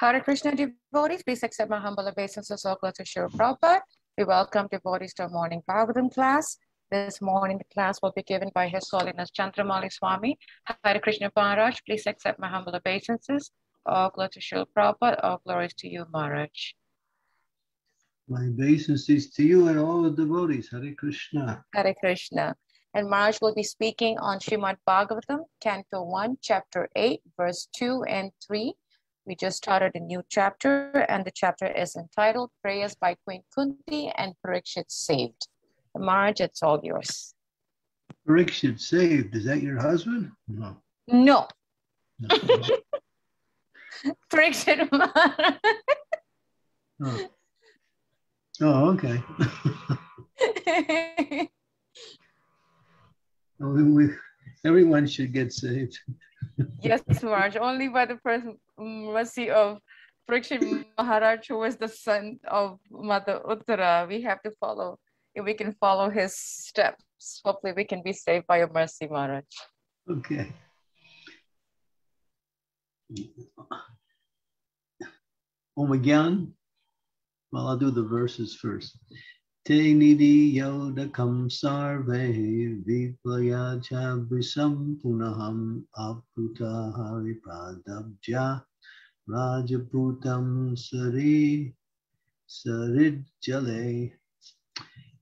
Hare Krishna devotees, please accept my humble obeisances so close to Srila Prabhupada. We welcome devotees to our morning Bhagavatam class. This morning, the class will be given by His Holiness Chandra Mali Swami. Hare Krishna Maharaj, please accept my humble obeisances. All glory to Srila Prabhupada, all glories to you, Maharaj. My obeisances to you and all the devotees. Hare Krishna. Hare Krishna. And Maharaj will be speaking on Srimad Bhagavatam, Canto 1, Chapter 8, Verse 2 and 3. We just started a new chapter, and the chapter is entitled Prayers by Queen Kunti and Parikshit Saved. Maharaj, it's all yours. Parikshit saved. Is that your husband? No. No. Parikshit Maharaj. Oh. Oh, okay. Everyone should get saved. Yes, Maharaj, only by the mercy of Parikshit Maharaj, who is the son of Mother Uttara. We have to follow, if we can follow his steps. Hopefully we can be saved by your mercy, Maharaj. Okay. Home again. Well, I'll do the verses first. Te nidi yodakam sarve viplayacha brisam punaham aputa haripadabja rajaputam sari sarid jale.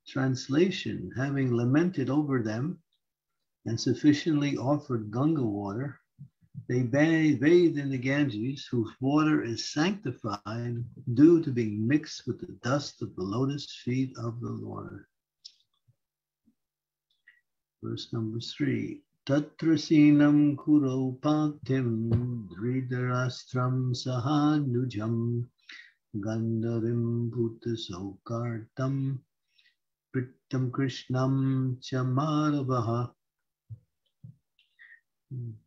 Translation, having lamented over them and sufficiently offered Ganga water, they bathe in the Ganges, whose water is sanctified due to being mixed with the dust of the lotus feet of the Lord. Verse number 3. Tatrasinam kuro patim dhritarastram sahanujam gandharim bhutasokartam Prittam Krishnam Chamaravaha.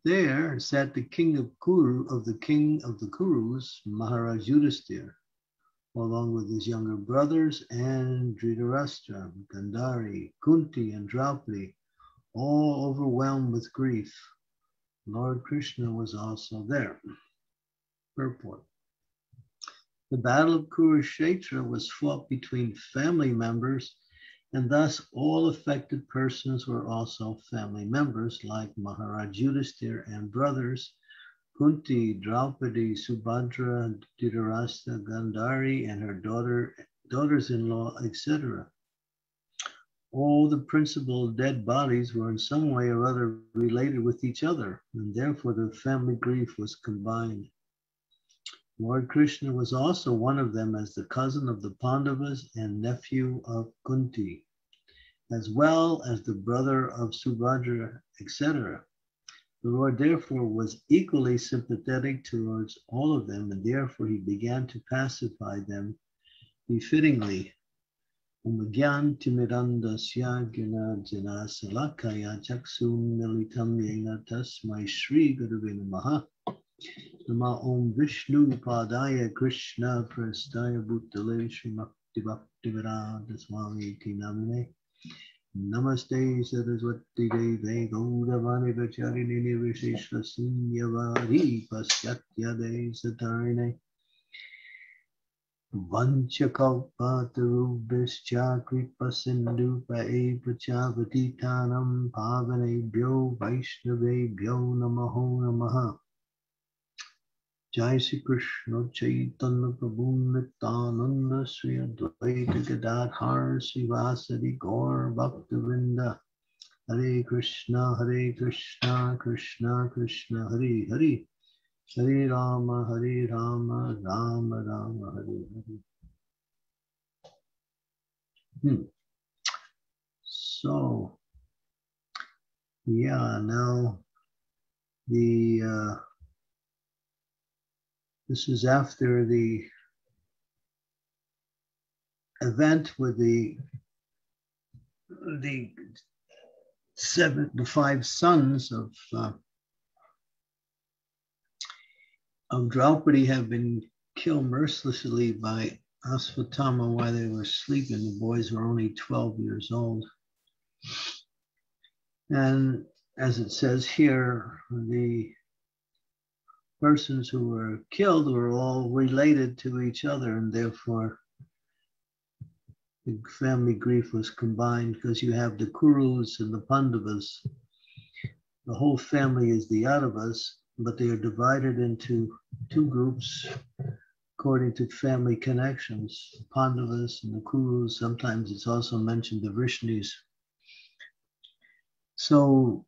There sat the king of Kuru, of the king of the Kurus, Maharaj Yudhisthira, along with his younger brothers and Dhritarashtra, Gandhari, Kunti, and Draupadi, all overwhelmed with grief. Lord Krishna was also there. Purport. The battle of Kurukshetra was fought between family members, and thus all affected persons were also family members like Maharaj Yudhisthira and brothers, Kunti, Draupadi, Subhadra, Dhritarashtra, Gandhari, and her daughters-in-law, etc. All the principal dead bodies were in some way or other related with each other, and therefore the family grief was combined. Lord Krishna was also one of them as the cousin of the Pandavas and nephew of Kunti, as well as the brother of Subhadra, etc. The Lord therefore was equally sympathetic towards all of them, and therefore he began to pacify them befittingly. Umagyan timidandasya gina jana salakaya chaksum militam yena tasmai shri gurave namaha. Nama Om Vishnu Padaya Krishna Prestaya Bhutale Shrimakti Bhakti Virada Swami Namne Namaste Saraswati Deve Gaudavani Vacharini Nivishishra Sunyavari Pasyatya De Satarine Vanchakalpatarubhischa Kripasindu Pae Prachavatitanam Pavane Bhyo Vaishnave Bhyo Namaho Namaha. Jai Sri Krishna Chaitanya Prabhu Nityananda Sri Advaita Gadadhara Srivasa Gaur Bhaktivinoda. Hare Krishna Hare Krishna Krishna Krishna Hare Hare Hare Rama Hare Rama Rama Rama Hare Hare. So yeah, now the this is after the event with the five sons of Draupadi have been killed mercilessly by Asvatthama while they were sleeping. The boys were only 12 years old, and as it says here, the persons who were killed were all related to each other, and therefore the family grief was combined, because you have the Kurus and the Pandavas. The whole family is the Yadavas, but they are divided into two groups according to family connections, Pandavas and the Kurus. Sometimes it's also mentioned the Vrishnis. So,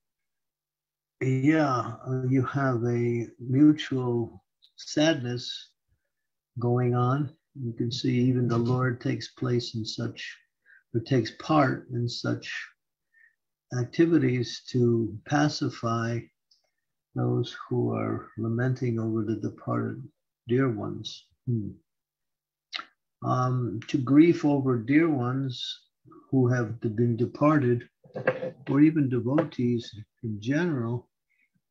yeah, you have a mutual sadness going on. You can see even the Lord takes place in such, or takes part in such activities to pacify those who are lamenting over the departed dear ones. To grieve over dear ones who have been departed, or even devotees in general,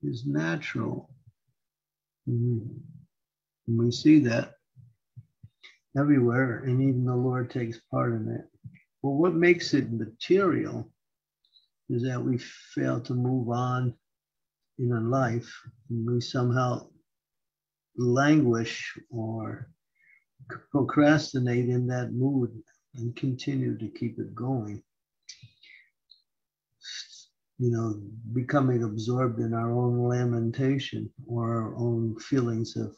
is natural. We see that everywhere, and even the Lord takes part in it. Well, what makes it material is that we fail to move on in our life, and we somehow languish or procrastinate in that mood and continue to keep it going, you know, becoming absorbed in our own lamentation or our own feelings of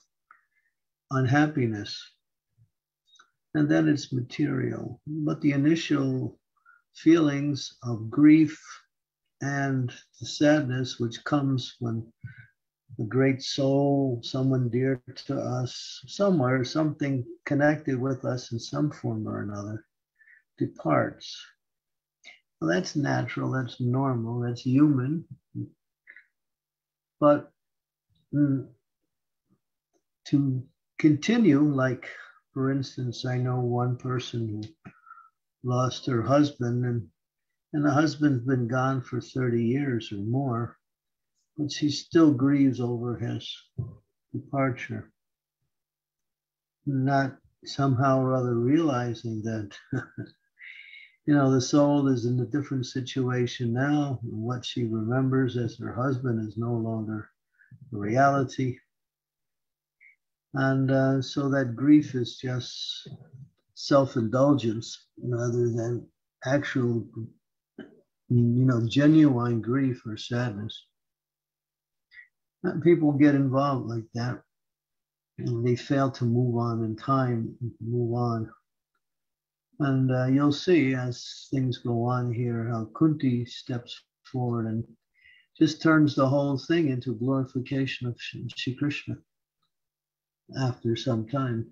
unhappiness. And then it's material. But the initial feelings of grief and the sadness which comes when a great soul, someone dear to us, somewhere, something connected with us in some form or another, departs. Well, that's natural, that's normal, that's human. But to continue, like, for instance, I know one person who lost her husband, and the husband's been gone for 30 years or more, but she still grieves over his departure, not somehow or other realizing that, you know, the soul is in a different situation now. What she remembers as her husband is no longer the reality. And so that grief is just self-indulgence rather than actual, you know, genuine grief or sadness. And people get involved like that, and they fail to move on in time, move on. And you'll see as things go on here how Kunti steps forward and just turns the whole thing into glorification of Shri Krishna after some time.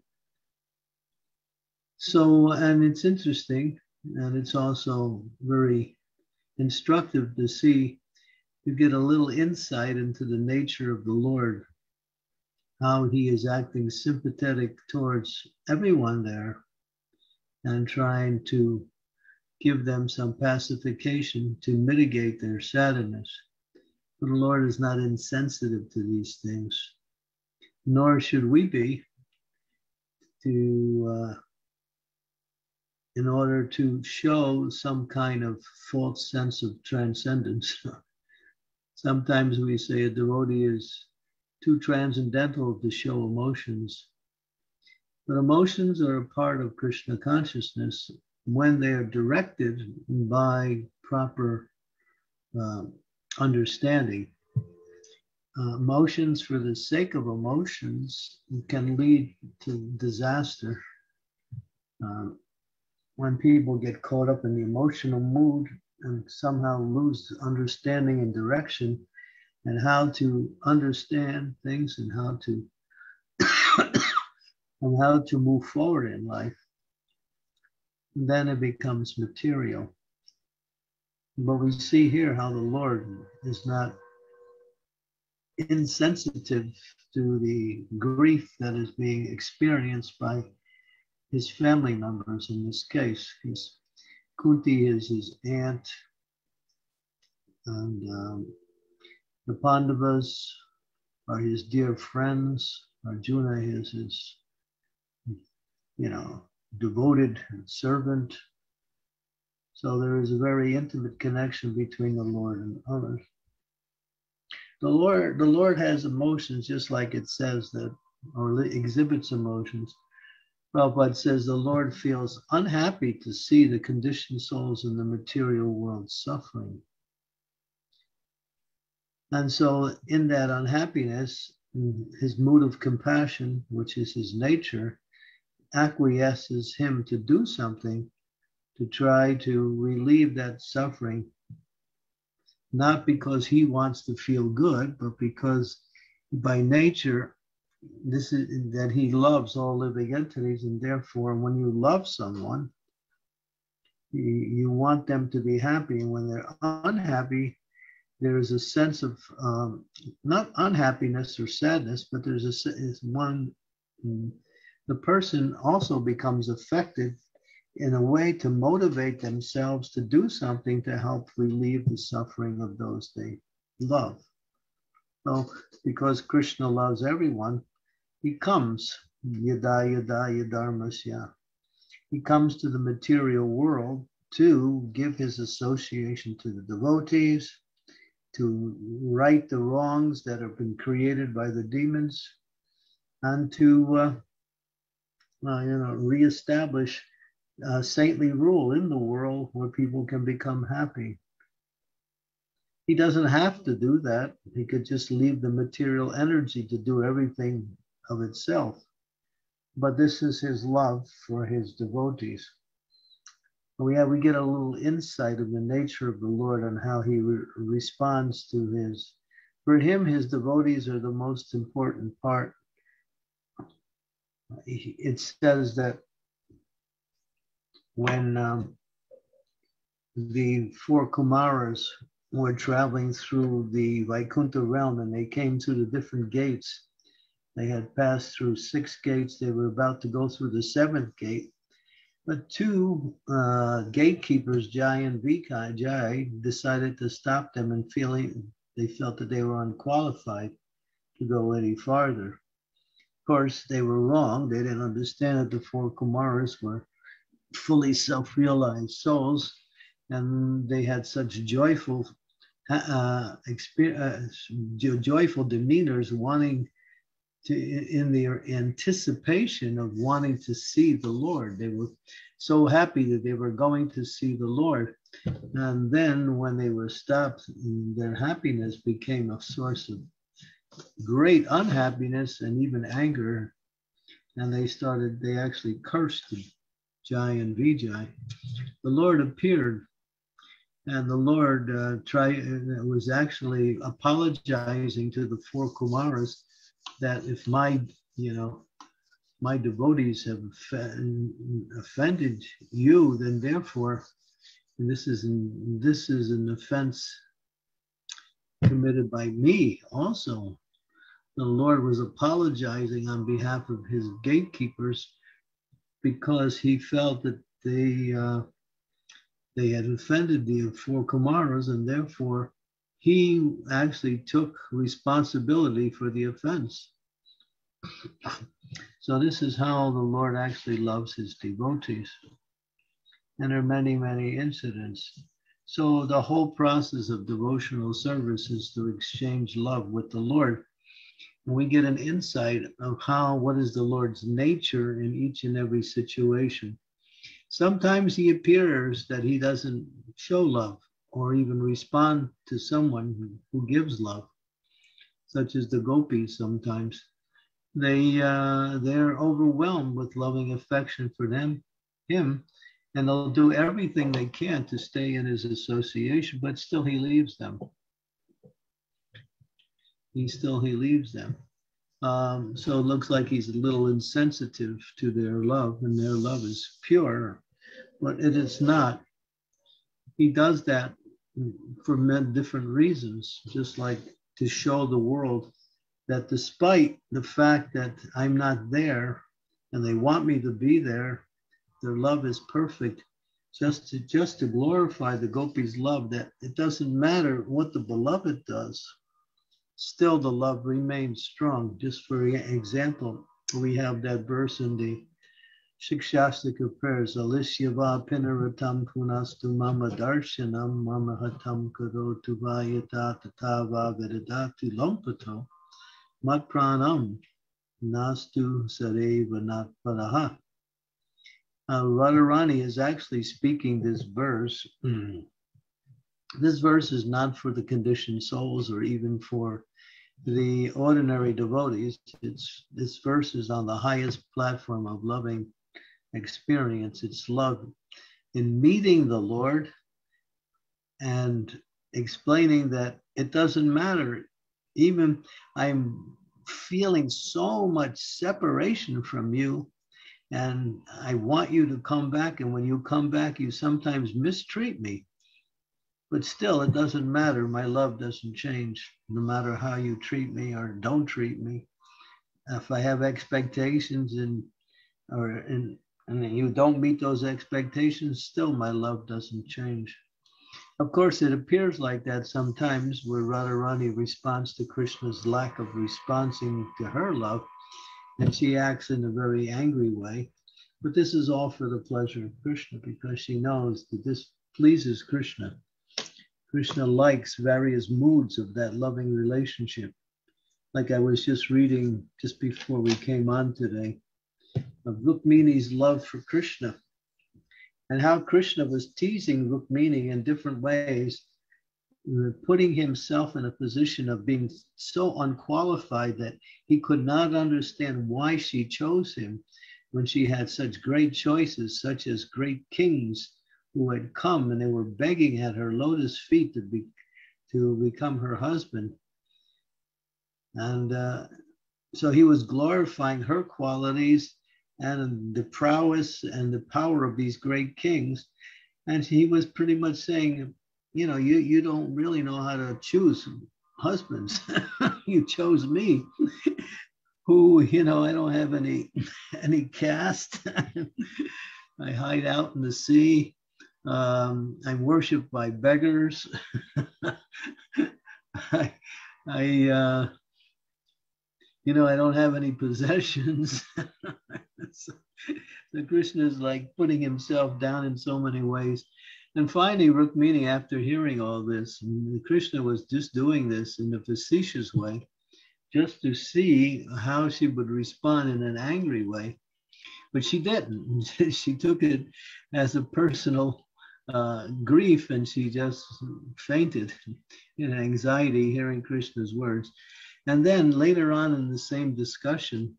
So, and it's interesting, and it's also very instructive to see, to get a little insight into the nature of the Lord, how he is acting sympathetic towards everyone there and trying to give them some pacification to mitigate their sadness. But the Lord is not insensitive to these things, nor should we be, to in order to show some kind of false sense of transcendence. Sometimes we say a devotee is too transcendental to show emotions, but emotions are a part of Krishna consciousness when they are directed by proper understanding. Emotions for the sake of emotions can lead to disaster. When people get caught up in the emotional mood and somehow lose understanding and direction and how to understand things and how to move forward in life, then it becomes material. But we see here how the Lord is not insensitive to the grief that is being experienced by his family members in this case. Kunti is his aunt, and the Pandavas are his dear friends. Arjuna is his, you know, devoted servant. So there is a very intimate connection between the Lord and others. The Lord has emotions, just like it says that, or exhibits emotions. Prabhupada says the Lord feels unhappy to see the conditioned souls in the material world suffering. And so in that unhappiness, his mood of compassion, which is his nature, acquiesces him to do something to try to relieve that suffering, not because he wants to feel good, but because by nature, this is that he loves all living entities, and therefore when you love someone, you want them to be happy. And when they're unhappy, there is a sense of not unhappiness or sadness, but there's the person also becomes affected in a way to motivate themselves to do something to help relieve the suffering of those they love. So because Krishna loves everyone, he comes, yada yada yadarmasya. He comes to the material world to give his association to the devotees, to right the wrongs that have been created by the demons, and to reestablish saintly rule in the world where people can become happy. He doesn't have to do that. He could just leave the material energy to do everything of itself. But this is his love for his devotees. We get a little insight of the nature of the Lord and how he responds to his. For him, his devotees are the most important part. It says that when the four Kumaras were traveling through the Vaikuntha realm and they came through the different gates, they had passed through 6 gates. They were about to go through the 7th gate. But 2 gatekeepers, Jai and Jai, decided to stop them, and they felt that they were unqualified to go any farther. Of course, they were wrong. They didn't understand that the 4 Kumaras were fully self-realized souls, and they had such joyful demeanors, wanting to, in their anticipation of wanting to see the Lord. They were so happy that they were going to see the Lord. And then when they were stopped, their happiness became a source of great unhappiness and even anger. And they actually cursed Jai and Vijay. The Lord appeared, and the Lord was actually apologizing to the 4 Kumaras that if my devotees have offended you, then therefore, this is an offense committed by me also. The Lord was apologizing on behalf of his gatekeepers because he felt that they had offended the 4 Kumaras, and therefore he actually took responsibility for the offense. So this is how the Lord actually loves his devotees. And there are many, many incidents. So the whole process of devotional service is to exchange love with the Lord. And we get an insight of what is the Lord's nature in each and every situation. Sometimes he appears that he doesn't show love, or even respond to someone who gives love, such as the gopis sometimes. They're overwhelmed with loving affection for him, and they'll do everything they can to stay in his association, but still he leaves them. He leaves them. So it looks like he's a little insensitive to their love, and their love is pure, but it is not. He does that for many different reasons, just like to show the world that despite the fact that I'm not there and they want me to be there, their love is perfect, just to glorify the gopis' love, that it doesn't matter what the beloved does, still the love remains strong. Just for example, we have that verse in the Shikshastika prayers, Alisyava Pinaratam Punastu Mama Darshanam Mama Hatam Karotu Vayata Tatava Vedadati Lompato Mat Pranam Nastu Sareva Nat Paraha. Radharani is actually speaking this verse. This verse is not for the conditioned souls or even for the ordinary devotees. This verse is on the highest platform of loving experience. It's love in meeting the Lord and explaining that it doesn't matter. Even I'm feeling so much separation from you, and I want you to come back. And when you come back, you sometimes mistreat me. But still, it doesn't matter. My love doesn't change, no matter how you treat me or don't treat me. If I have expectations and you don't meet those expectations, still my love doesn't change. Of course, it appears like that sometimes, where Radharani responds to Krishna's lack of responding to her love, and she acts in a very angry way. But this is all for the pleasure of Krishna, because she knows that this pleases Krishna. Krishna likes various moods of that loving relationship. Like I was just reading just before we came on today, of Rukmini's love for Krishna, and how Krishna was teasing Rukmini in different ways, putting himself in a position of being so unqualified that he could not understand why she chose him when she had such great choices, such as great kings who had come, and they were begging at her lotus feet to become her husband. And so he was glorifying her qualities and the prowess and the power of these great kings. And he was pretty much saying, you know, you don't really know how to choose husbands. You chose me, who, you know, I don't have any caste. I hide out in the sea. I'm worshipped by beggars. I don't have any possessions. So Krishna is like putting himself down in so many ways. And finally, Rukmini, after hearing all this, Krishna was just doing this in a facetious way, just to see how she would respond in an angry way. But she didn't. She took it as a personal grief, and she just fainted in anxiety hearing Krishna's words. And then later on in the same discussion,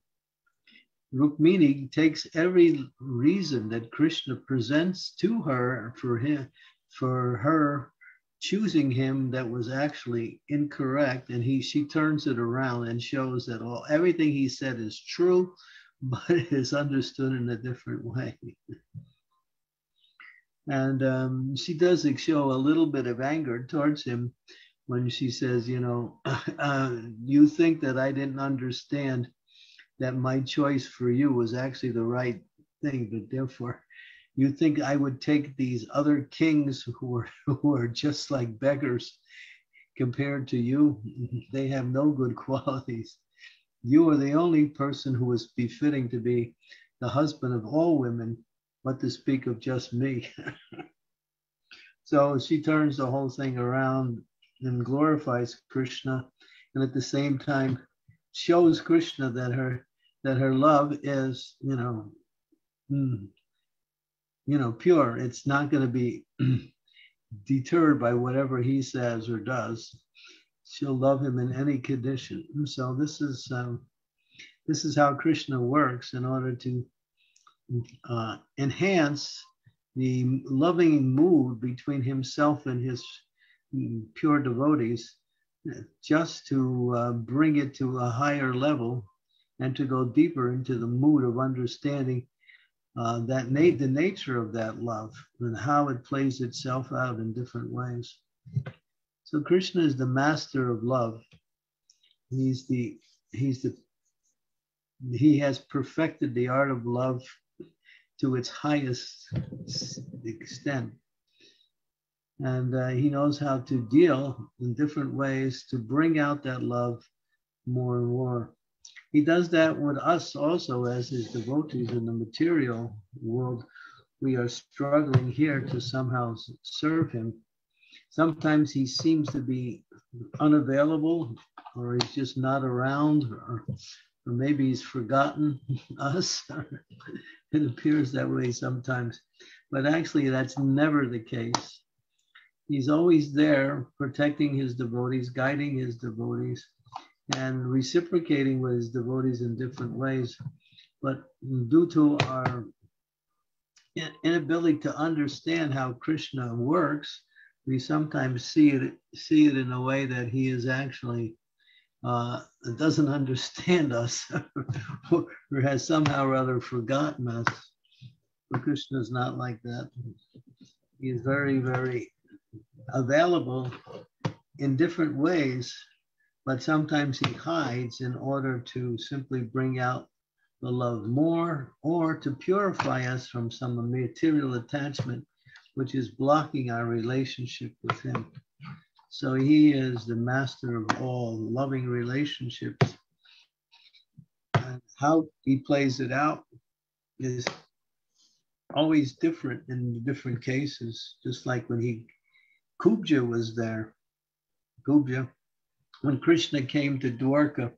Rukmini takes every reason that Krishna presents to her for her choosing him that was actually incorrect, and she turns it around and shows that everything he said is true, but it is understood in a different way. And she does show a little bit of anger towards him when she says, you know, you think that I didn't understand that my choice for you was actually the right thing, but therefore you think I would take these other kings who are just like beggars compared to you? They have no good qualities. You are the only person who is befitting to be the husband of all women, what to speak of just me. So she turns the whole thing around and glorifies Krishna, and at the same time shows Krishna that her love is, pure. It's not going to be deterred by whatever he says or does. She'll love him in any condition. So this is how Krishna works in order to enhance the loving mood between himself and his pure devotees, just to bring it to a higher level and to go deeper into the mood of understanding the nature of that love and how it plays itself out in different ways. So Krishna is the master of love. He has perfected the art of love to its highest extent. And he knows how to deal in different ways to bring out that love more and more. He does that with us also as his devotees in the material world. We are struggling here to somehow serve him. Sometimes he seems to be unavailable, or he's just not around, or maybe he's forgotten us. It appears that way sometimes, but actually that's never the case. He's always there protecting his devotees, guiding his devotees, and reciprocating with his devotees in different ways. But due to our inability to understand how Krishna works, we sometimes see it in a way that he is actually doesn't understand us or has somehow or other forgotten us. But Krishna is not like that. He is very, very available in different ways, but sometimes he hides in order to simply bring out the love more, or to purify us from some material attachment which is blocking our relationship with him. So he is the master of all loving relationships. And how he plays it out is always different in different cases, just like when Kubja was there. Kubja, when Krishna came to Dwarka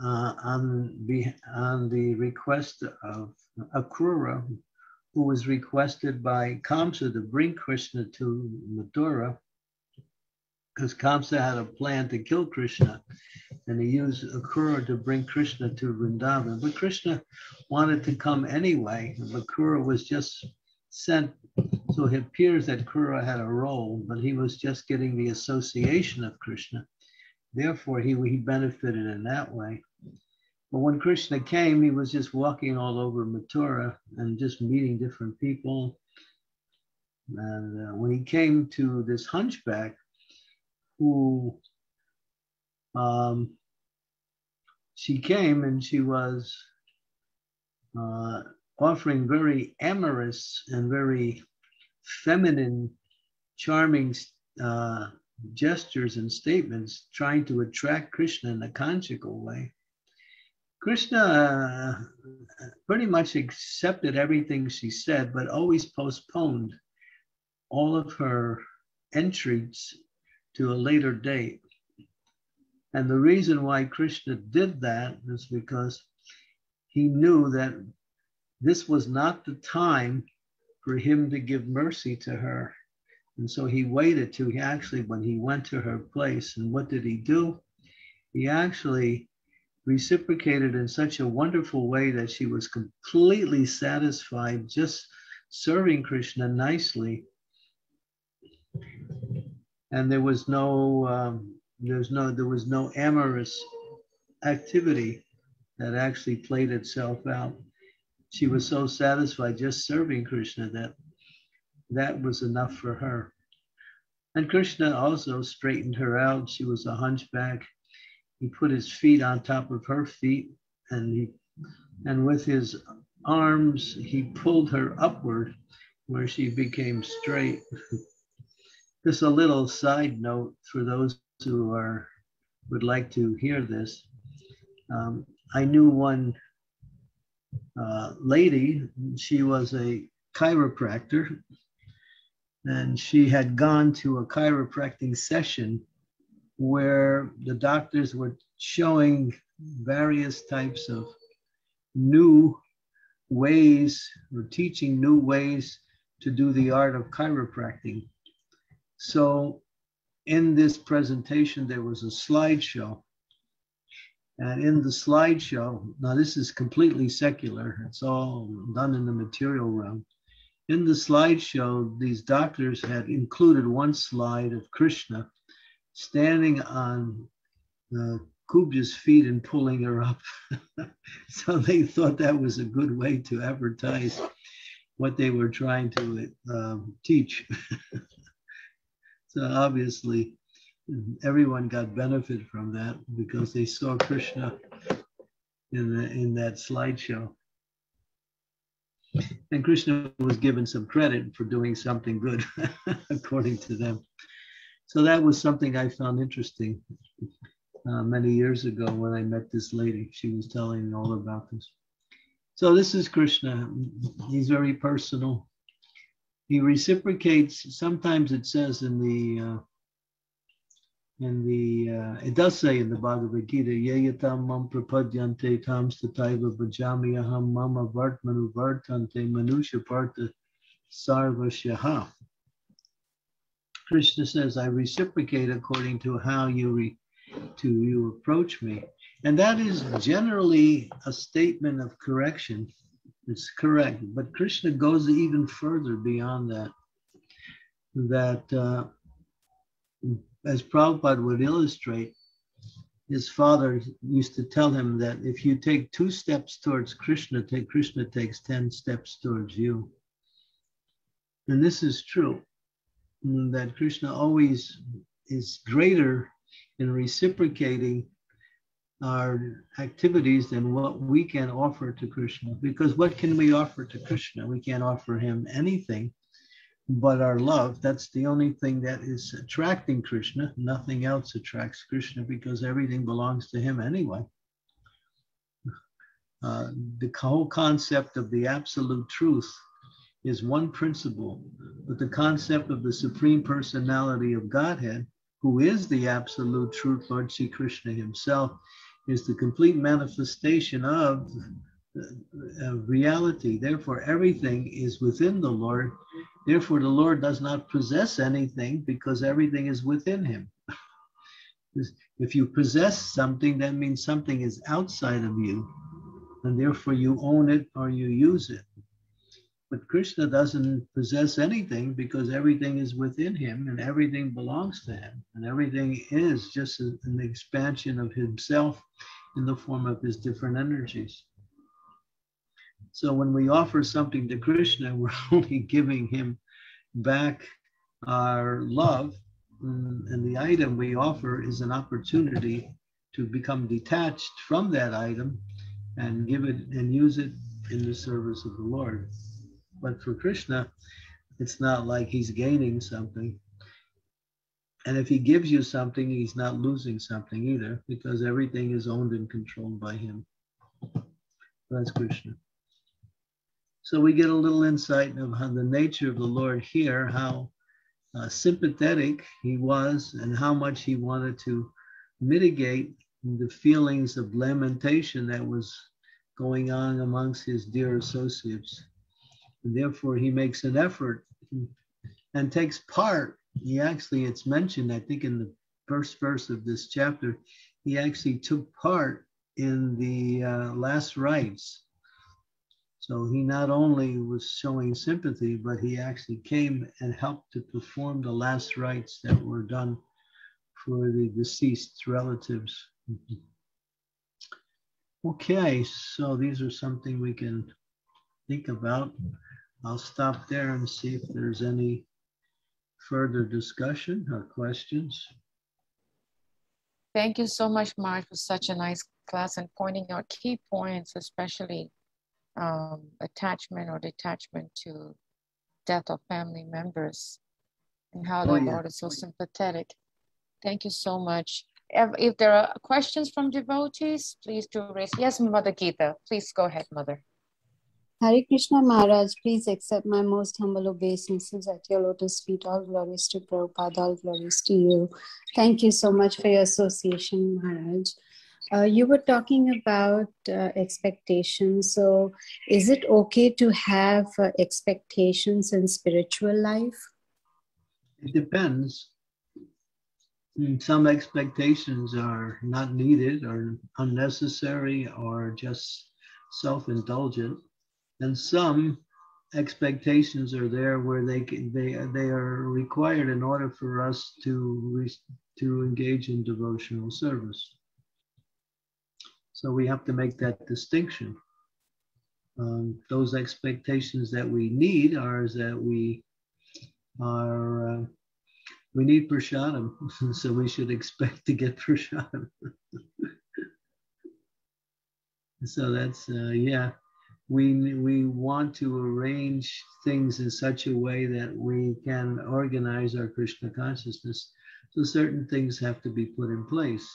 on the request of Akrura, who was requested by Kamsa to bring Krishna to Mathura, because Kamsa had a plan to kill Krishna, and he used Akrura to bring Krishna to Vrindavan. But Krishna wanted to come anyway, and Akrura was just sent. So it appears that Akrura had a role, but he was just getting the association of Krishna. Therefore, he benefited in that way. But when Krishna came, he was just walking all over Mathura and just meeting different people. And when he came to this hunchback, who she came and she was offering very amorous and very feminine, charming gestures and statements, trying to attract Krishna in a conjugal way. Krishna pretty much accepted everything she said, but always postponed all of her entries to a later date. And the reason why Krishna did that is because he knew that this was not the time for him to give mercy to her. And so he waited till when he went to her place. And what did he do? He actually reciprocated in such a wonderful way that she was completely satisfied just serving Krishna nicely. And there was no amorous activity that actually played itself out. She was so satisfied just serving Krishna that that was enough for her. And Krishna also straightened her out. She was a hunchback. He put his feet on top of her feet, and with his arms, he pulled her upward where she became straight. Just a little side note for those who would like to hear this. I knew one lady. She was a chiropractor, and she had gone to a chiropractic session where the doctors were showing various types of new ways, or teaching new ways to do the art of chiropractic. So in this presentation, there was a slideshow. And in the slideshow, now this is completely secular, it's all done in the material realm. In the slideshow, these doctors had included one slide of Krishna standing on Kubja's feet and pulling her up. So they thought that was a good way to advertise what they were trying to teach. So obviously, everyone got benefit from that because they saw Krishna in that slideshow. And Krishna was given some credit for doing something good, according to them. So that was something I found interesting. many years ago when I met this lady. She was telling me all about this. So this is Krishna. He's very personal. He reciprocates. Sometimes it says it does say in the Bhagavad Gita, Yayatam mam prapadyante tam stataiva bhajami aham mama vartmanu vartante manusha parta sarva shaha. Krishna says, I reciprocate according to how you approach me. And that is generally a statement of correction. It's correct. But Krishna goes even further beyond that. As Prabhupada would illustrate, his father used to tell him that if you take 2 steps towards Krishna, Krishna takes 10 steps towards you. And this is true, that Krishna always is greater in reciprocating our activities than what we can offer to Krishna. Because what can we offer to Krishna? We can't offer him anything but our love. That's the only thing that is attracting Krishna. Nothing else attracts Krishna because everything belongs to him anyway. The whole concept of the absolute truth is one principle, but the concept of the Supreme Personality of Godhead, who is the absolute truth, Lord Sri Krishna himself, is the complete manifestation of reality. Therefore, everything is within the Lord. Therefore, the Lord does not possess anything because everything is within him. If you possess something, that means something is outside of you, and therefore you own it or you use it. But Krishna doesn't possess anything because everything is within him and everything belongs to him. And everything is just an expansion of himself in the form of his different energies. So when we offer something to Krishna, we're only giving him back our love. And the item we offer is an opportunity to become detached from that item and give it and use it in the service of the Lord. But for Krishna, it's not like he's gaining something. And if he gives you something, he's not losing something either, because everything is owned and controlled by him. That's Krishna. So we get a little insight of how the nature of the Lord here, how sympathetic he was, and how much he wanted to mitigate the feelings of lamentation that was going on amongst his dear associates. And therefore, he makes an effort and takes part. He actually, it's mentioned, I think, in the first verse of this chapter, he actually took part in the last rites. So he not only was showing sympathy, but he actually came and helped to perform the last rites that were done for the deceased relatives. Okay, so these are something we can think about. I'll stop there and see if there's any further discussion or questions. Thank you so much, Mark, for such a nice class and pointing out key points, especially attachment or detachment to death of family members and how the Lord is so sympathetic. Thank you so much. If there are questions from devotees, please do raise. Yes, Mother Gita, please go ahead, Mother. Hare Krishna Maharaj, please accept my most humble obeisances at your lotus feet. All glories to Prabhupada, all glories to you. Thank you so much for your association, Maharaj. You were talking about expectations. So is it okay to have expectations in spiritual life? It depends. Some expectations are not needed or unnecessary or just self-indulgent. And some expectations are there where they are required in order for us to engage in devotional service. So we have to make that distinction. Those expectations that we need we need prasadam, so we should expect to get prasadam. So that's yeah. We want to arrange things in such a way that we can organize our Krishna consciousness. So certain things have to be put in place.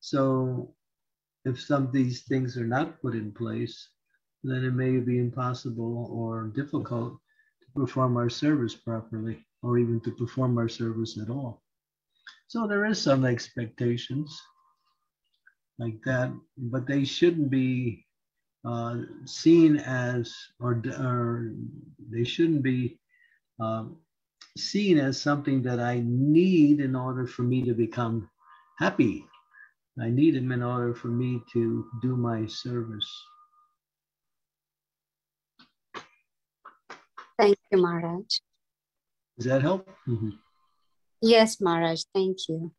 So if some of these things are not put in place, then it may be impossible or difficult to perform our service properly, or even to perform our service at all. So there is some expectations like that, but they shouldn't be seen as, or they shouldn't be seen as something that I need in order for me to become happy. I need them in order for me to do my service. Thank you, Maharaj. Does that help? Mm-hmm. Yes, Maharaj, thank you.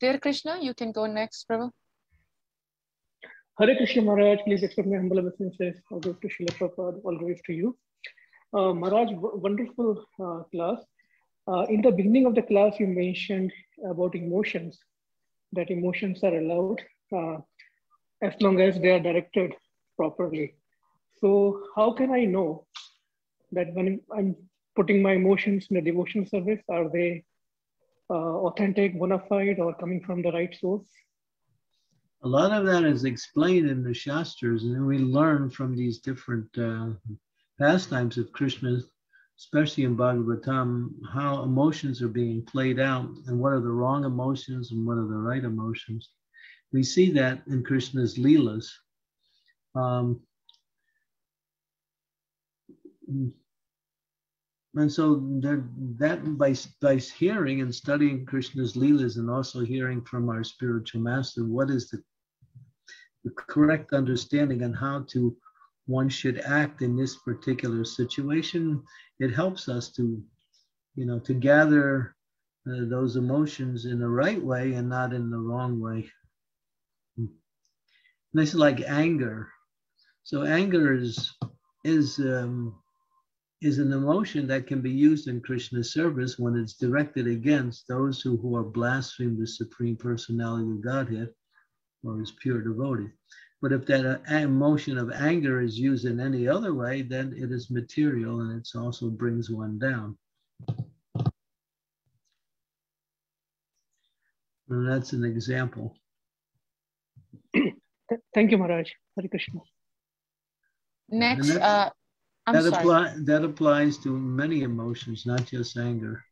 Dear Krishna, you can go next, Prabhu. Hare Krishna, Maharaj. Please accept my humble obeisances. All glories to Srila Prabhupada, all glories to you. Maharaj, wonderful class. In the beginning of the class, you mentioned about emotions, that emotions are allowed as long as they are directed properly. So how can I know that when I'm putting my emotions in a devotional service, are they authentic, bona fide, or coming from the right source? A lot of that is explained in the Shastras, and we learn from these different pastimes of Krishna, especially in Bhagavatam, how emotions are being played out, and what are the wrong emotions and what are the right emotions. We see that in Krishna's Leelas. And so that by hearing and studying Krishna's Leelas, and also hearing from our spiritual master, what is the correct understanding and how to one should act in this particular situation, it helps us to, you know, to gather those emotions in the right way and not in the wrong way. And this is like anger. So anger is an emotion that can be used in Krishna's service when it's directed against those who are blaspheming the Supreme Personality of Godhead or his pure devotee. But if that emotion of anger is used in any other way, then it is material, and it also brings one down. And that's an example. Thank you, Maharaj. Hare Krishna. Next, that applies to many emotions, not just anger.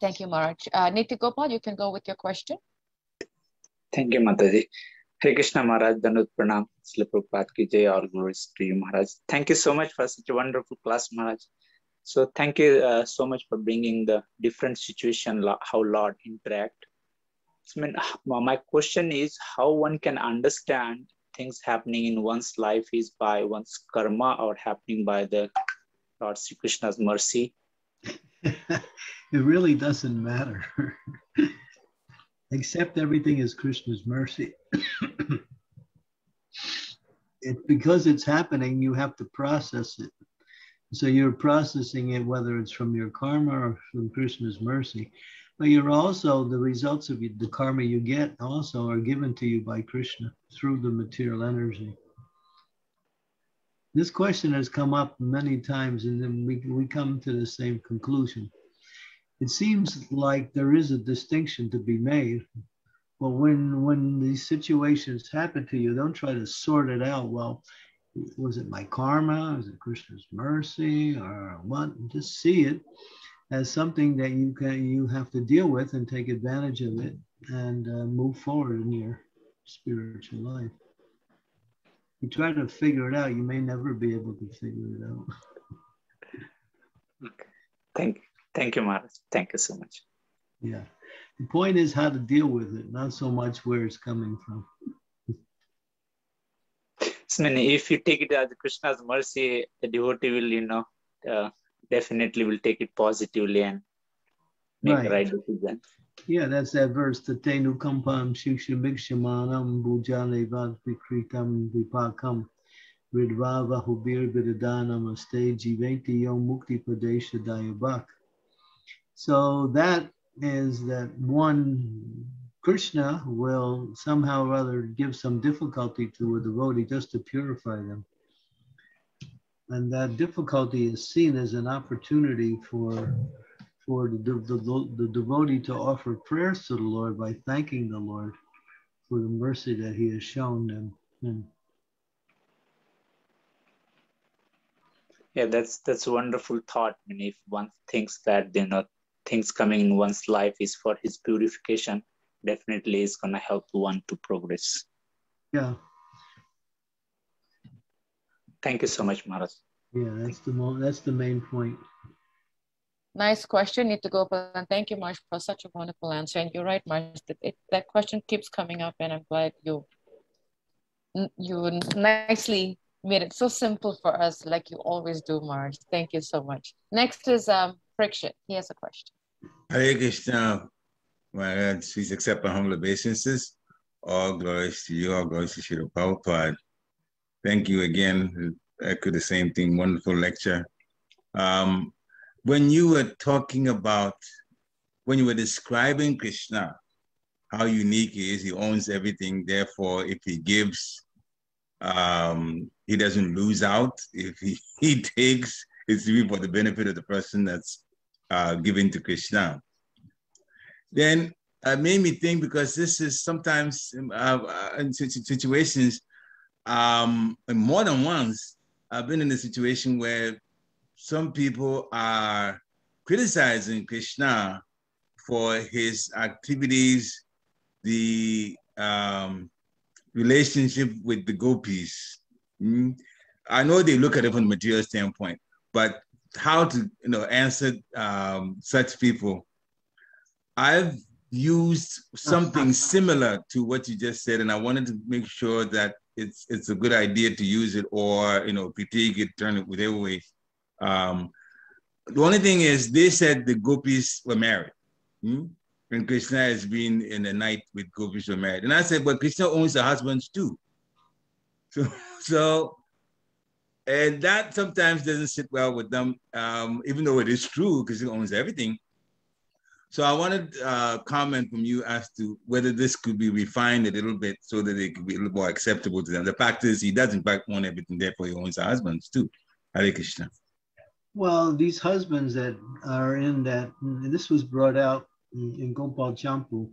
Thank you, Maharaj. Niti Gopal, you can go with your question. Thank you, Mataji. Hare Krishna, Maharaj. Danut Pranam. Srila Prabhupada ki jai. All glories to you, Maharaj. Thank you so much for such a wonderful class, Maharaj. So thank you so much for bringing the different situation, how Lord interact. I mean, my question is how one can understand things happening in one's life is by one's karma or happening by the Lord Sri Krishna's mercy. It really doesn't matter, except everything is Krishna's mercy. Because it's happening, you have to process it. So you're processing it, whether it's from your karma or from Krishna's mercy. But you're also, the results of the karma you get also are given to you by Krishna through the material energy. This question has come up many times, and then we come to the same conclusion. It seems like there is a distinction to be made, but when these situations happen to you, don't try to sort it out. Well, was it my karma? Was it Krishna's mercy? Or what? Just see it as something that you have to deal with and take advantage of it and move forward in your spiritual life. You try to figure it out, you may never be able to figure it out. Okay. Thank you, Maharaj. Thank you so much. Yeah. The point is how to deal with it, not so much where it's coming from. So, if you take it as Krishna's mercy, the devotee will, you know, definitely will take it positively and make the right decision. Yeah, that's that verse. Tatenu kampam shikshamikshyamanam bhujane vadvikritam vipakam ridvava hubir vidadanam aste jiveti yom mukti padesha dayabak. So that is that one, Krishna will somehow or other give some difficulty to a devotee just to purify them. And that difficulty is seen as an opportunity for for the devotee to offer prayers to the Lord by thanking the Lord for the mercy that he has shown them. Yeah, that's a wonderful thought. I mean, if one thinks that, you know, things coming in one's life is for his purification, definitely is going to help one to progress. Yeah. Thank you so much, Maharaj. Yeah, that's the main point. Nice question, Nitya Gopal, and thank you, Maharaj, for such a wonderful answer. And you're right, Maharaj, that question keeps coming up, and I'm glad you nicely made it so simple for us, like you always do, Maharaj. Thank you so much. Next is Parikshit. He has a question. Hare Krishna, Maharaj, please accept our humble obeisances. All glories to you, all glories to Srila Prabhupada. Thank you again. Echo the same thing, wonderful lecture. When you were talking about, when you were describing Krishna, how unique he is, he owns everything, therefore if he gives, he doesn't lose out. If he takes, it's really for the benefit of the person that's giving to Krishna. Then it made me think, because this is sometimes in situations, and more than once, I've been in a situation where some people are criticizing Krishna for his activities, the relationship with the gopis. I know they look at it from a material standpoint, but how to answer such people? I've used something similar to what you just said, and I wanted to make sure that it's a good idea to use it, or critique it, turn it whatever way. The only thing is, they said the gopis were married, and Krishna has been in the night with gopis were married. And I said, but Krishna owns the husbands too. So and that sometimes doesn't sit well with them, even though it is true, because he owns everything. So I wanted a comment from you as to whether this could be refined a little bit so that it could be a little more acceptable to them. The fact is, he does in fact own everything, therefore he owns the husbands too. Hare Krishna. Well, these husbands that are in that, and this was brought out in Gopal Champu,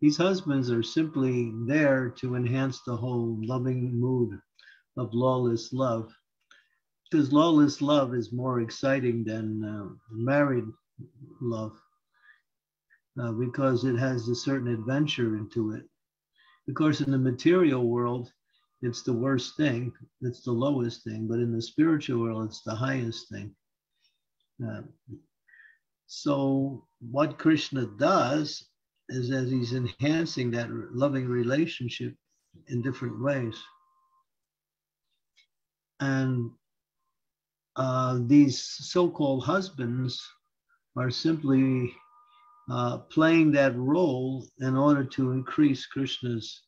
these husbands are simply there to enhance the whole loving mood of lawless love, because lawless love is more exciting than married love, because it has a certain adventure into it. Of course, in the material world, it's the worst thing, it's the lowest thing, but in the spiritual world, it's the highest thing. So what Krishna does is that he's enhancing that loving relationship in different ways. And these so-called husbands are simply playing that role in order to increase Krishna's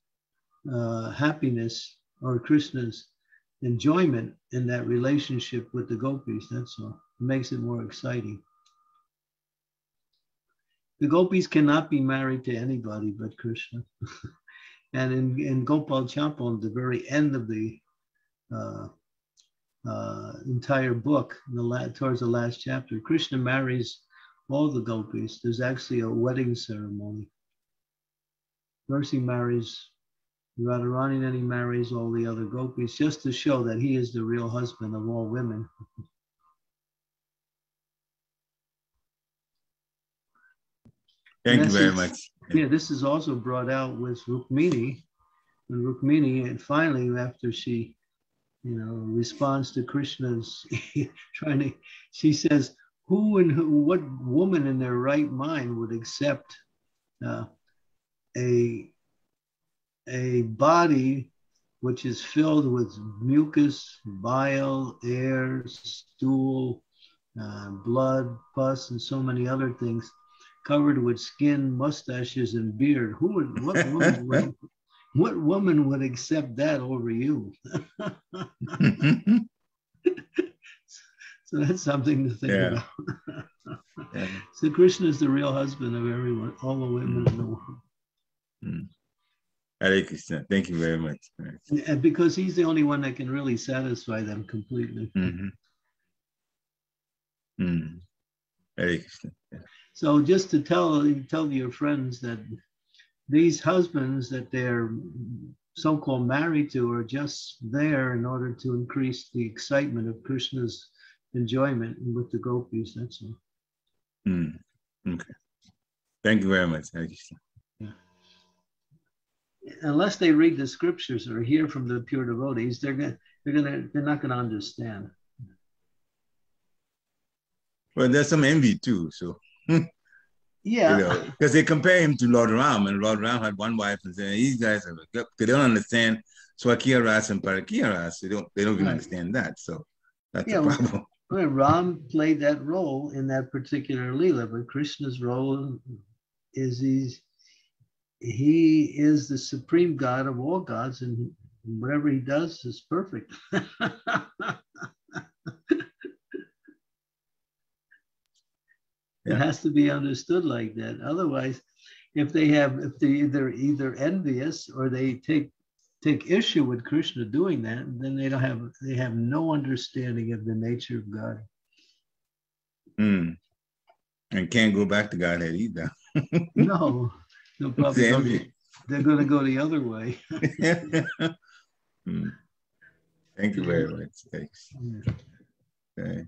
happiness or Krishna's enjoyment in that relationship with the gopis, that's all. It makes it more exciting. The gopis cannot be married to anybody but Krishna. And in Gopal Champu, at the very end of the entire book, towards the last chapter, Krishna marries all the gopis. There's actually a wedding ceremony. First he marries Radharani, then he marries all the other gopis, just to show that he is the real husband of all women. Thank you very much. Yeah, this is also brought out with Rukmini. And Rukmini, and finally, after she, responds to Krishna's she says, what woman in their right mind would accept a body which is filled with mucus, bile, air, stool, blood, pus, and so many other things, covered with skin, mustaches, and beard? What woman would accept that over you? So that's something to think about. Yeah. So Krishna is the real husband of everyone, all the women in the world. Hare Krishna, thank you very much. And because he's the only one that can really satisfy them completely. Hare Krishna. Yeah. So just to tell your friends that these husbands that they're so-called married to are just there in order to increase the excitement of Krishna's enjoyment with the gopis, that's all. Mm. Okay. Thank you very much. Yeah. Unless they read the scriptures or hear from the pure devotees, they're not gonna understand. Well, there's some envy too, so. Yeah. Because they compare him to Lord Ram, and Lord Ram had one wife, and these guys are like, they don't understand Swakiya Ras and Parakiya Ras. They don't even understand that. So that's the problem. Well, Ram played that role in that particular Leela, but Krishna's role is he is the supreme god of all gods, and whatever he does is perfect. It has to be understood like that. Otherwise, if they either envious or they take issue with Krishna doing that, then they have no understanding of the nature of God. Mm. And can't go back to Godhead either. No, they'll probably they're going to go the other way. Mm. Thank you very much. Thanks. Yeah. Okay.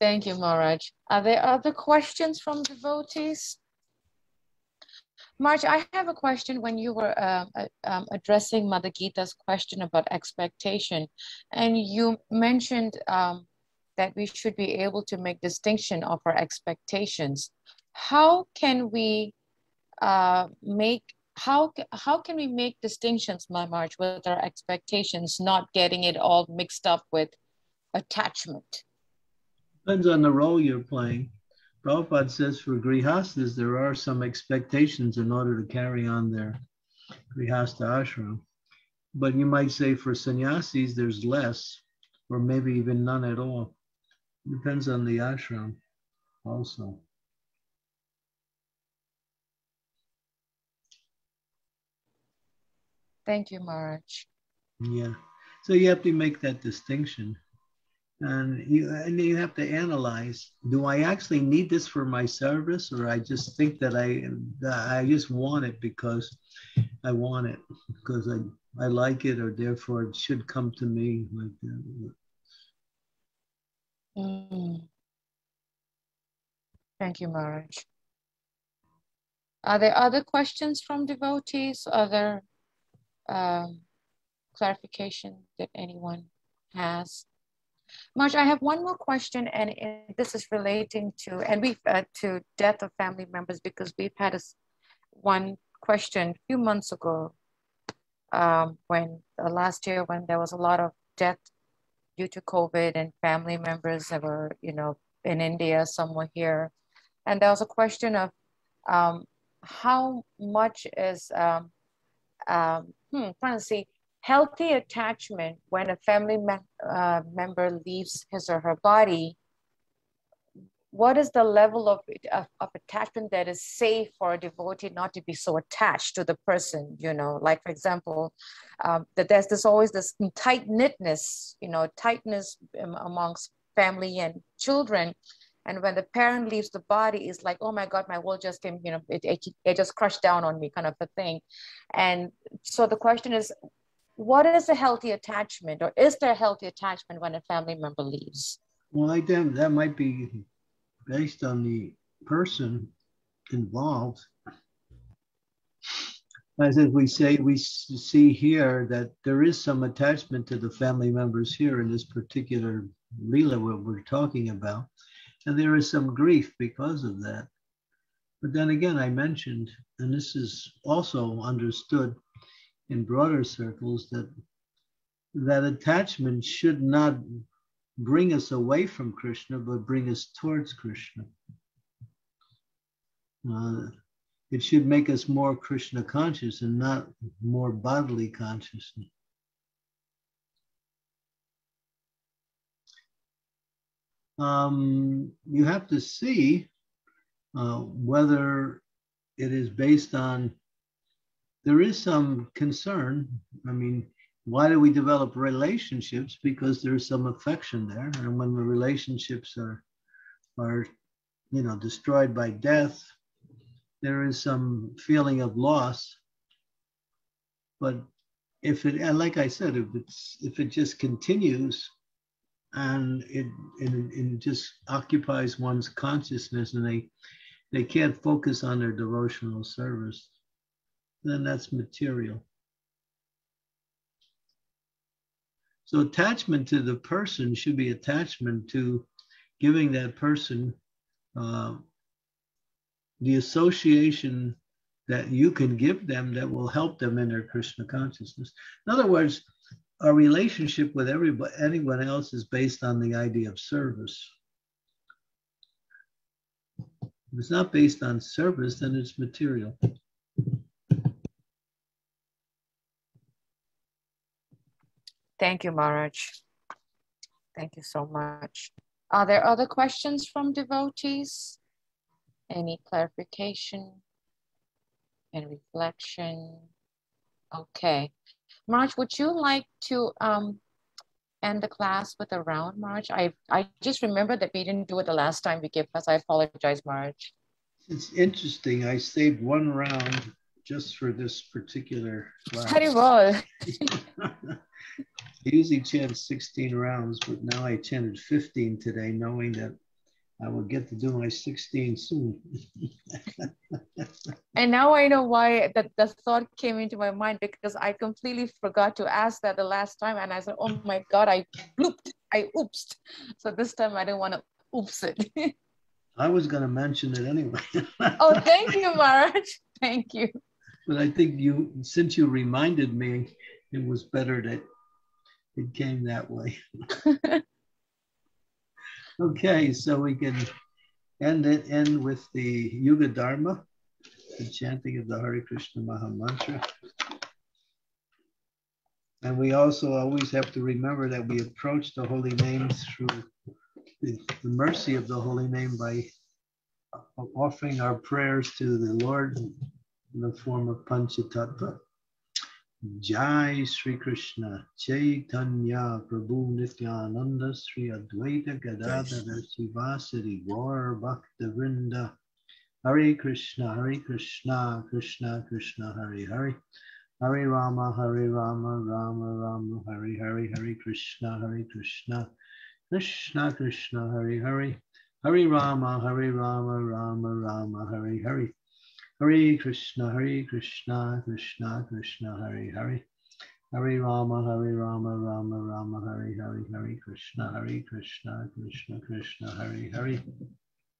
Thank you, Maharaj. Are there other questions from devotees? Maharaj, I have a question. When you were addressing Mother Gita's question about expectation, and you mentioned that we should be able to make distinction of our expectations, how can we make distinctions, Maharaj, with our expectations, not getting it all mixed up with attachment? Depends on the role you're playing. Prabhupada says for grihasthas, there are some expectations in order to carry on their grihastha ashram. But you might say for sannyasis, there's less, or maybe even none at all. Depends on the ashram also. Thank you, Maharaj. Yeah, so you have to make that distinction. And you have to analyze, do I actually need this for my service, or I just think that I just want it because I want it, because I like it, or therefore it should come to me like that. Mm. Thank you, Maharaj. Are there other questions from devotees, other clarification that anyone has? Maharaj, I have one more question, and this is relating to to death of family members, because we've had one question a few months ago, last year when there was a lot of death due to COVID, and family members that were in India, some were here, and there was a question of how much is trying to see healthy attachment when a family member leaves his or her body. What is the level of attachment that is safe for a devotee not to be so attached to the person? Like for example, that there's always this tightness amongst family and children. And when the parent leaves the body, it's like, oh my God, my world just came, it just crushed down on me, kind of a thing. And so the question is, what is a healthy attachment, or is there a healthy attachment when a family member leaves? Well, that might be based on the person involved. As we say, we see here that there is some attachment to the family members here in this particular Leela what we're talking about, and there is some grief because of that. But then again, I mentioned, and this is also understood in broader circles, that attachment should not bring us away from Krishna, but bring us towards Krishna. It should make us more Krishna conscious and not more bodily conscious. You have to see whether it is based on. There is some concern. I mean, why do we develop relationships? Because there's some affection there. And when the relationships are destroyed by death. There is some feeling of loss. But if it, like I said, if it just continues and it just occupies one's consciousness and they can't focus on their devotional service, then that's material. So attachment to the person should be attachment to giving that person the association that you can give them that will help them in their Krishna consciousness. In other words, our relationship with anyone else is based on the idea of service. If it's not based on service, then it's material. Thank you, Maharaj. Thank you so much. Are there other questions from devotees? Any clarification and reflection? Okay. Maharaj, would you like to end the class with a round, Maharaj? I just remembered that we didn't do it the last time we gave class. I apologize, Maharaj. It's interesting. I saved one round just for this particular class. Haribol. I usually chant 16 rounds, but now I chanted 15 today, knowing that I will get to do my 16 soon. And now I know why the thought came into my mind, because I completely forgot to ask that the last time. And I said, oh my God, I blooped, I oopsed. So this time I didn't want to oops it. I was going to mention it anyway. Oh, thank you, Maharaj. Thank you. But I think you, since you reminded me, it was better that it came that way. Okay, so we can end with the Yuga Dharma, the chanting of the Hare Krishna Maha Mantra. And we also always have to remember that we approach the holy name through the mercy of the holy name by offering our prayers to the Lord in the form of Panchatattva. Jai Sri Krishna, Chaitanya Prabhu Nityananda, Sri Advaita Gadadhara, Srivasa, Gaur Bhakta Vrinda, Hare Krishna, Krishna Krishna, Hare Hare, Hare Rama, Hare Rama, Rama Rama, Hare Hare, Hare Krishna, Krishna Krishna, Hare Hare, Hare Rama, Rama Rama, Hare Hare. Hare Krishna, Krishna Krishna, Hare Hare. Hare Rama, Rama Rama, Hare Hare, Hare Krishna, Krishna Krishna, Hare Hare. Hare Rama,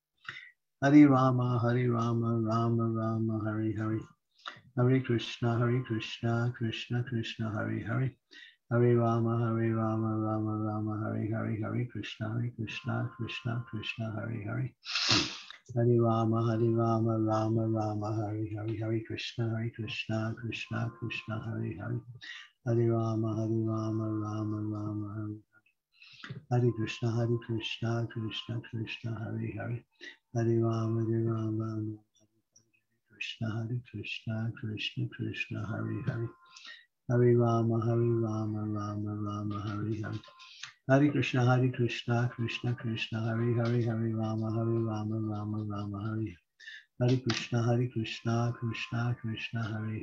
Rama Rama, Hare Hare. Hare Krishna, Krishna Krishna, Hare Hare. Hare Rama, Rama Rama, Hare Hare, Hare Krishna, Krishna Krishna, Hare Hare. Hare Rama, Rama Rama, Hare Hare, Hare Krishna, Krishna Krishna, Hare Hare. Hare Rama, Rama Rama, Hare Hare. Krishna, Krishna Krishna, Hare Hare. Hare Rama, Krishna, Krishna Krishna, Hare Hare. Hare Rama, Rama Rama, Hare Hare. Krishna Krishna, Hare Rama Rama Rama Hare. Krishna Krishna, Hare Hare. Rama Rama Hare Hare, Hare Krishna Hare Hare. Rama Rama Hare Hare. Krishna Rama Rama Rama. Krishna Krishna, Hare Hare. Hare Rama, Rama Hare Krishna, Krishna Krishna, Hare Hare. Rama Rama, Hare Hare. Krishna Krishna, Hare Hare.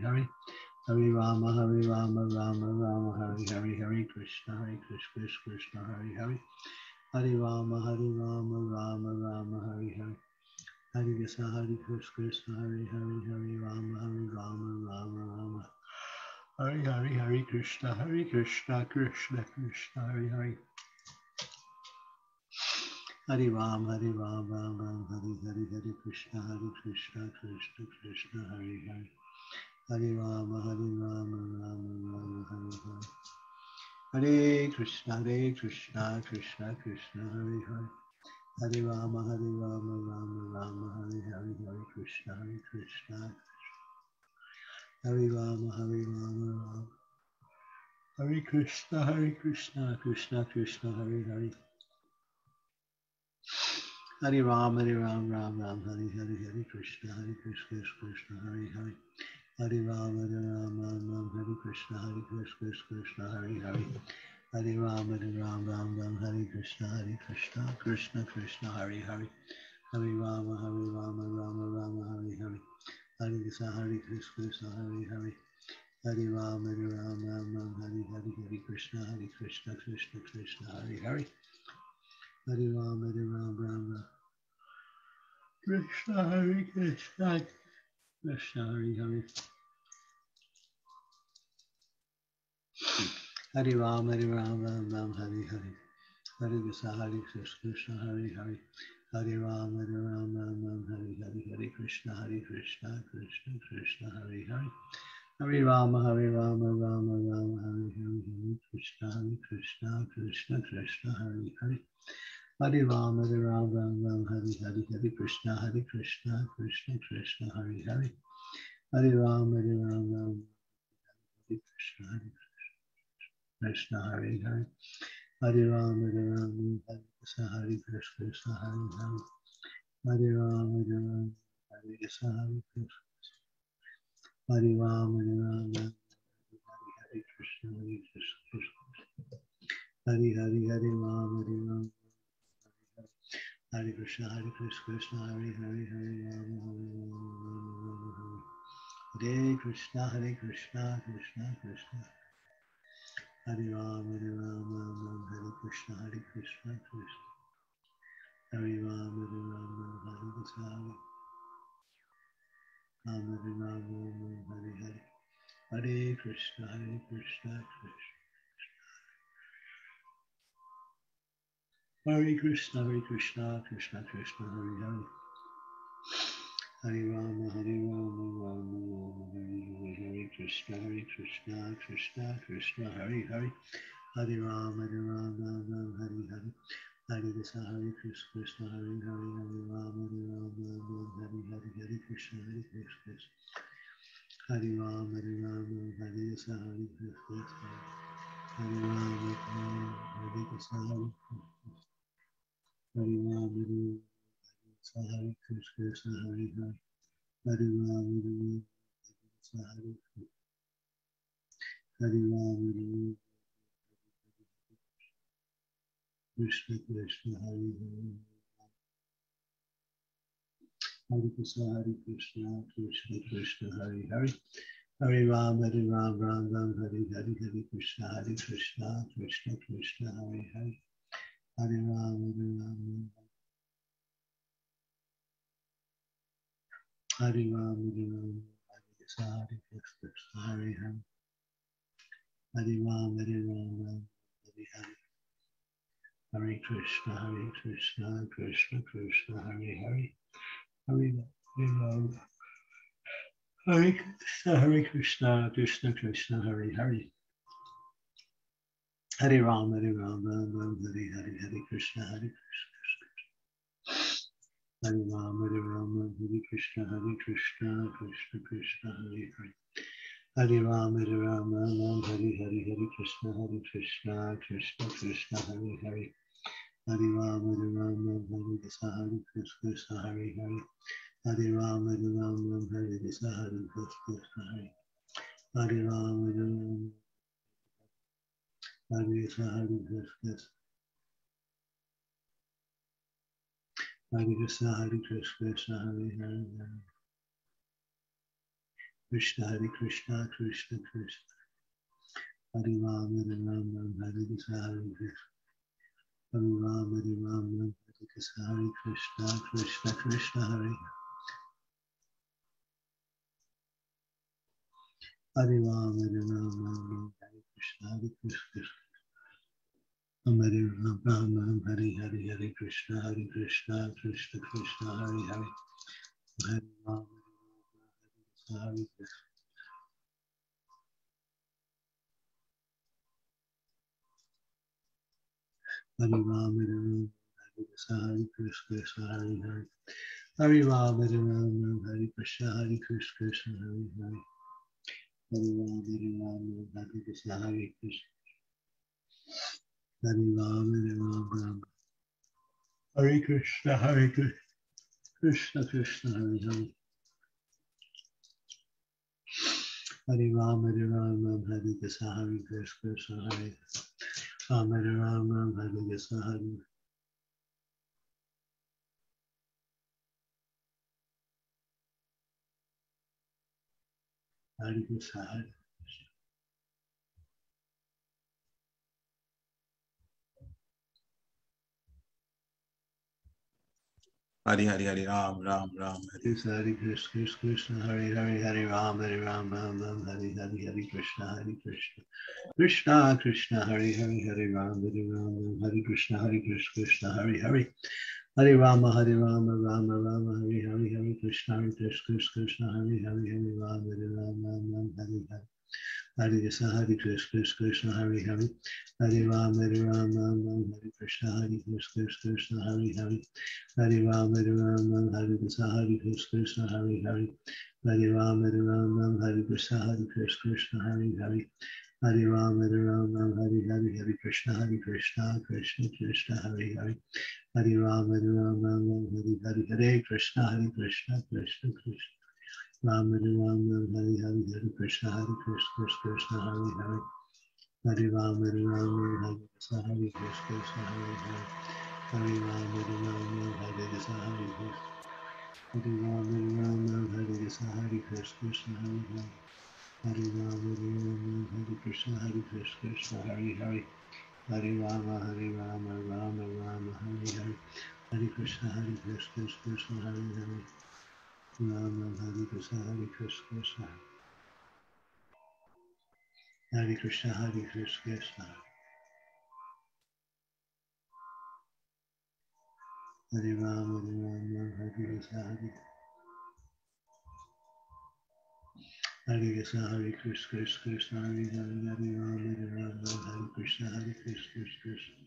Rama Hare Hare, Hare Krishna. Hare Rama, Krishna Krishna, Hare Hare. Hare Rama, Rama Rama, Hare Krishna, Krishna Krishna, Hare Hare. Hare Rama, Rama Rama, Hare Hare, Hare Krishna, Hare Krishna, Hare Hare, Hare Rama, Rama Rama, Hare Hare, Hare Krishna, Krishna Krishna, Hare Hare, Hare Rama, Rama Rama, Krishna, Hare Krishna, Krishna Hare Hare. Hare Ram, Hare Ram, Ram Ram, Hare Hare, Hare Krishna, Hare Krishna, Hare Hare, Hare Ram, Hare Ram, Ram Ram, Hare Hare, Hare Krishna, Hare Krishna, Krishna Krishna, Hare Hare, Hare Ram, Hare Ram, Ram Ram, Hare Hare, Hare Krishna, Krishna Krishna, Hare Hare, Hare Ram, Hare Ram, Ram Ram, Hare Hare, Hare Krishna, Krishna Krishna, Hare Hare, Hare Ram, Hare Ram, Ram Hare Krishna, Hare Krishna, Hare Hare, Hare Rama, Hare Rama, Hare Krishna, Hare Krishna, Hare Hare, Hare Rama, Hare Rama, Hare Krishna, Hare Krishna, Hare Rama, Hare Rama, Hare Krishna, Hare Krishna, Hare Hare, Hare Rama, Hare Rama, Hare Krishna, Hare Krishna, Hare Hare, Hare Rama, Hare Rama, Hare Krishna, Krishna Krishna. Hare Ram, Hare Ram, Ram Ram, Hare Krishna, Krishna. Hare Ram, Hare Ram, Ram Hare Krishna, Ram Hare Ram, Ram Hare Hare, Hare Krishna, Hare Krishna, Krishna. Hare Krishna, Hare Krishna, Krishna Krishna, Hare Hare. Hare Rama, Hare Rama, Rama Rama, Hare Hare, Hare Krishna, Krishna Krishna, Hare Hare, Hare Rama, Hare Rama, Rama Hare Hare, Hare Krishna, Hare Krishna, Hare Hare, Hare Rama, Hare Rama, Rama Hare Hare, Hare Krishna, Hare Krishna, Hare Rama, Hare Rama, Hare Krishna, Hare Krishna, Hare Rama, Hare Krishna, Hare Krishna, Hare Krishna, Hare Hare, Hare Rama, Hare Rama, Krishna Krishna, Hare Hare, Hare Krishna, Hare Krishna, Krishna Krishna, Hare Hare, Hare Rama, Hare Rama, Rama Rama, Hare Hare, Hare Krishna, Krishna Krishna, Hare Hare, Hare Rama, Hare Rama. Hare Rama, Hare Rama, Hare Krishna, Hare Krishna, Hare Hare, Hare Rama, Hare Rama, Hare Hare, Hare Krishna, Hare Krishna, Krishna Krishna, Hare Hare, Hare Rama, Hare Krishna, Hare Krishna, Krishna Krishna, Hare Hare, Hare Rama, Hare Rama, Hare Hare, Hare Krishna, Hare Krishna. Hare Rama, Hare Rama, Hare Krishna, Krishna Krishna, Hare Hare. Hare Rama, Hare Rama, Rama Hare Hare, Hare Krishna, Krishna Krishna, Hare Hare. Hare Rama, Hare Rama, Hare Krishna, Hare Krishna, Hare Hare. Hare Rama, Hare Rama, Hare Krishna, Hare Krishna, Hare Hare. Hare Rama, Hare Rama, Hare Krishna, Hare Krishna. Hare Krishna, Hare Krishna, Hare Hare, Krishna, Hare Krishna, Krishna Krishna, Hare Rama, Hare Rama, Hare Krishna, Hare Krishna, Hare Rama, Hare Rama, Hare Krishna, Hare Krishna, Krishna Krishna, Hare Hare Rama, Hare Rama, Hare Krishna, Hare Krishna. Hare Rama, Hare Hare, Hare Krishna, Hare Krishna, Krishna Krishna, Hare Hare, Hare Rama, Hare Rama, Hare Krishna, Hare Hare, Hare Rama, Hare Rama, Hare Krishna, Hare Krishna, Hare Hare, Hare Rama, Hare Rama, Hare Krishna, Hare Krishna. Hare Rama, Hare Rama, Hare Krishna, Hare Krishna, Krishna Krishna, Hare Hare. Hare Rama, Hare Rama, Hare Krishna, Hare Krishna, Hare Rama, Hare Rama, Hare Krishna, Hare Hari Hari Hari Ram Ram Ram Hari Hari Krishna Krishna Krishna Hari Hari Hari Ram Ram Ram Hari Hari Hari Krishna Krishna Krishna Hari Hari Hari Ram Ram Hari Krishna Krishna Hari Hari Hari Rama Hari Rama Rama Rama Hari Hari Hari Krishna Krishna Hari Ram Ram Ram Hari Hari Hare Krishna, Hare Krishna, Krishna Hare Hare, Hare Ram, Ram Hare Krishna, Hare Hare, Ram, Hare Krishna, Hare Krishna, Hare Hare, Ram, Hare Krishna, Hare Krishna, Hare Hare, Ram, Hare Krishna, Krishna Krishna, Hare Hare, Ram, Hare Krishna, Hare Krishna, Krishna Krishna. Ram Hari Hari Hari Krishna Hari Krishna Krishna Hari Hari Hari Ram Hari Krishna Hari Krishna Krishna Hari Hari Hari Ram Hari Krishna Hari Krishna Krishna Hari Hari Hari Ram Hari Krishna Hari Krishna Krishna Hari Hari Hari Rama Rama Rama Hari Hari Hari Krishna Krishna Hari Hari Ram Hare Krishna Hare Krishna Krishna Hare Krishna Hare Krishna Krishna Krishna Hare Hare Krishna Hare Krishna Krishna Hare Krishna Hare Krishna Krishna Hare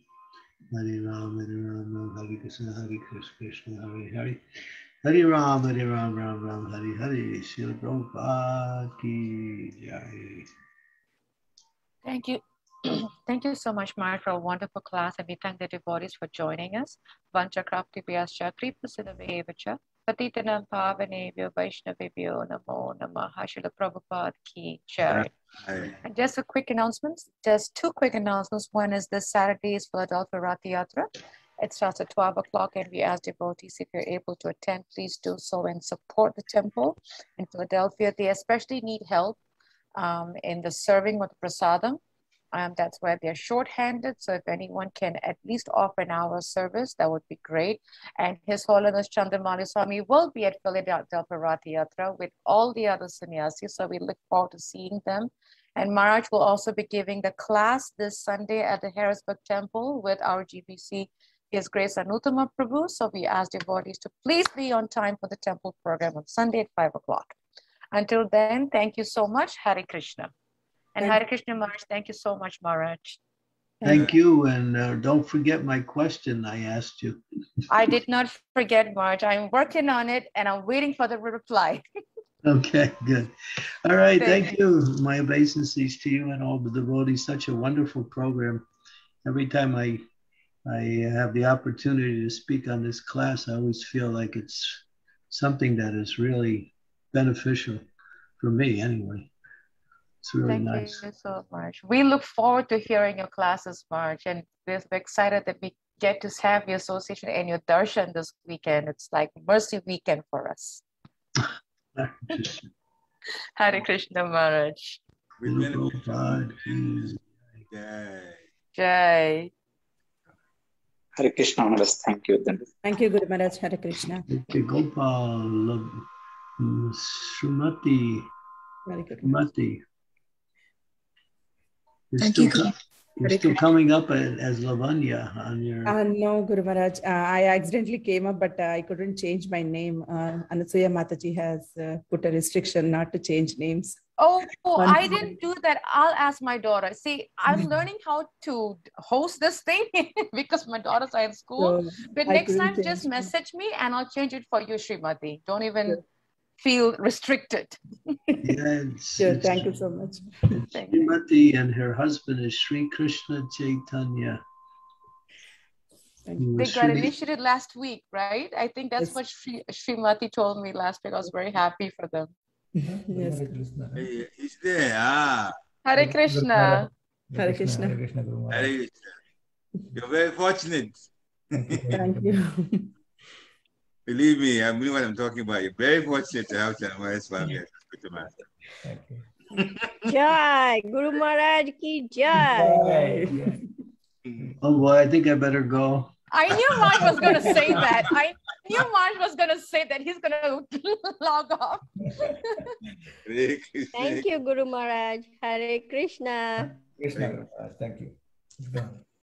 Hare Hare Ram Ram Ram Hare Hare Srila Prabhupada Ki Jai. Thank you. Thank you so much, Maya, for a wonderful class, and we thank the devotees for joining us. Vanchakrapti Vyascha Kripasidave Vacha Patitanam Pavanebhyo Vaishnavibhyo Namo Namaha. Srila Prabhupada Ki Jai. And just a quick announcements. Just two quick announcements. One is this Saturday is Philadelphia Rathayatra. It starts at 12 o'clock, and we ask devotees, if you're able to attend, please do so and support the temple in Philadelphia. They especially need help in the serving of the prasadam. That's where they're short-handed. So if anyone can at least offer an hour of service, that would be great. And His Holiness Chandra Mali Swami will be at Philadelphia Rathayatra with all the other sannyasis. So we look forward to seeing them. And Maharaj will also be giving the class this Sunday at the Harrisburg Temple with our GBC, His Grace Anuttama Prabhu. So we ask devotees to please be on time for the temple program on Sunday at 5 o'clock. Until then, thank you so much. Hare Krishna. And Hare Krishna Maharaj, thank you so much, Maharaj. Thank you. And don't forget my question I asked you. I did not forget, Maharaj. I'm working on it, and I'm waiting for the reply. Okay, good. All right, thank you. My obeisances to you and all the devotees. Such a wonderful program. Every time I have the opportunity to speak on this class, I always feel like it's something that is really beneficial for me anyway. It's really nice. Thank you so much. We look forward to hearing your classes, March, and we're excited that we get to have your association and your darshan this weekend. It's like Mercy Weekend for us. Hare Krishna Maharaj. Jai. Hare Krishna Maharaj, thank you. Thank you, Guru Maharaj. Hare Krishna. Okay, Gopal, Sumati. Sumati. You're still coming up as Lavanya on your... No, Guru Maharaj. I accidentally came up, but I couldn't change my name. Anasuya Mataji has put a restriction not to change names. Oh, I didn't do that. I'll ask my daughter. See, I'm learning how to host this thing because my daughters are in school. So but next time, just message me and I'll change it for you, Srimati. Don't even feel restricted. Sure, thank you so much. Srimati and her husband is Sri Krishna Chaitanya. They got initiated last week, right? I think that's what Srimati told me last week. I was very happy for them. Yes. Hare Krishna. He's there. Hare Krishna. Hare Krishna. Hare Krishna. Hare Krishna. You're very fortunate. Thank you. Believe me, I mean what I'm talking about. You're very fortunate to have Chandra Swami. Thank you. Jai, Guru Maharaj ki Jai. Jai. Oh boy, I think I better go. I knew Mark was going to say that. I knew Mark was going to say that. He's going to log off. Thank you, Guru Maharaj. Hare Krishna. Krishna, thank you.